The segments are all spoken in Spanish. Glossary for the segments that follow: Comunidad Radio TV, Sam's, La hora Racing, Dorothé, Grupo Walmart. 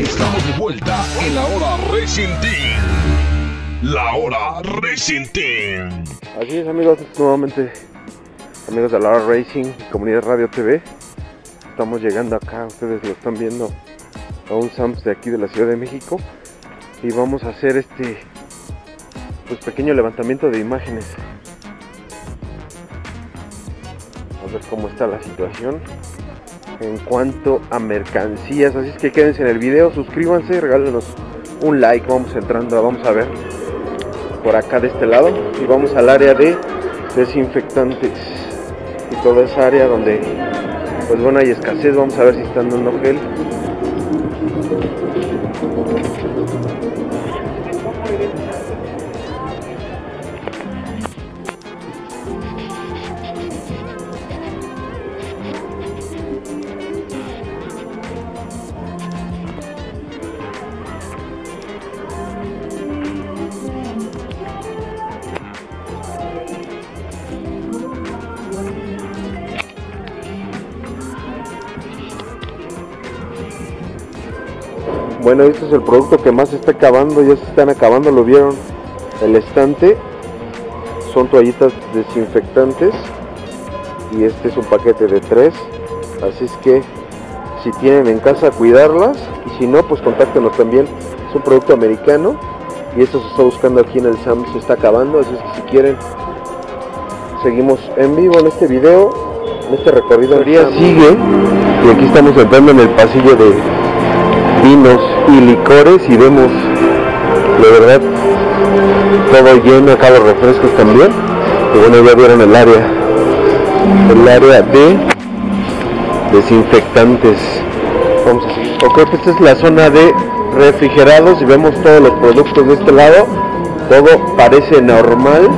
Estamos de vuelta en La Hora Racing Team. La Hora Racing Team. Así es, amigos, nuevamente, amigos de La Hora Racing, Comunidad Radio TV. Estamos llegando acá, ustedes lo están viendo, a un Sam's de aquí de la Ciudad de México. Y vamos a hacer este pues pequeño levantamiento de imágenes. A ver cómo está la situación en cuanto a mercancías, así es que quédense en el video, suscríbanse y regálenos un like. Vamos entrando, vamos a ver por acá de este lado y vamos al área de desinfectantes y toda esa área donde pues bueno hay escasez. Vamos a ver si están dando gel. Bueno, este es el producto que más se está acabando, ya se están acabando, lo vieron, el estante, son toallitas desinfectantes y este es un paquete de 3, así es que si tienen en casa cuidarlas y si no pues contáctenos también, es un producto americano y esto se está buscando aquí en el Sam's, se está acabando, así es que si quieren seguimos en vivo en este video, en este recorrido. El día sigue y aquí estamos entrando en el pasillo de vinos y licores y vemos de verdad todo lleno, acá los refrescos también. Y bueno, ya vieron el área de desinfectantes. Vamos a seguir. Ok, pues esta es la zona de refrigerados y vemos todos los productos de este lado, todo parece normal.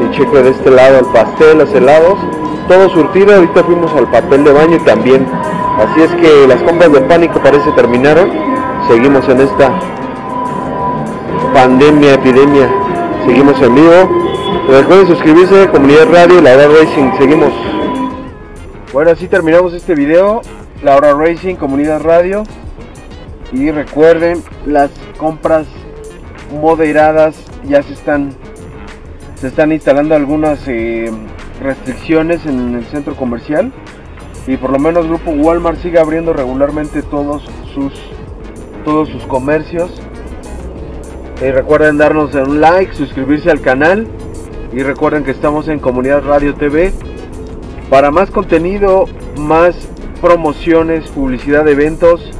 Y cheque de este lado el pastel, los helados, todo surtido. Ahorita fuimos al papel de baño y también. Así es que las compras de pánico parece terminaron, seguimos en esta pandemia, epidemia, seguimos en vivo. Recuerden suscribirse a Comunidad Radio, La Hora Racing, seguimos. Bueno, así terminamos este video, La Hora Racing, Comunidad Radio. Y recuerden, las compras moderadas ya se están instalando algunas restricciones en el centro comercial. Y por lo menos Grupo Walmart sigue abriendo regularmente todos sus comercios. Y recuerden darnos un like, suscribirse al canal. Y recuerden que estamos en Comunidad Radio TV. Para más contenido, más promociones, publicidad de eventos,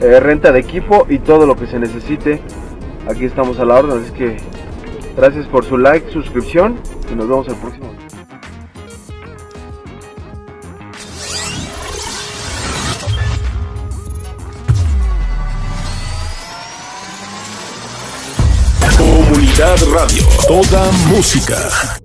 renta de equipo y todo lo que se necesite. Aquí estamos a la orden. Así que gracias por su like, suscripción y nos vemos el próximo video. Comunidad Radio, toda música.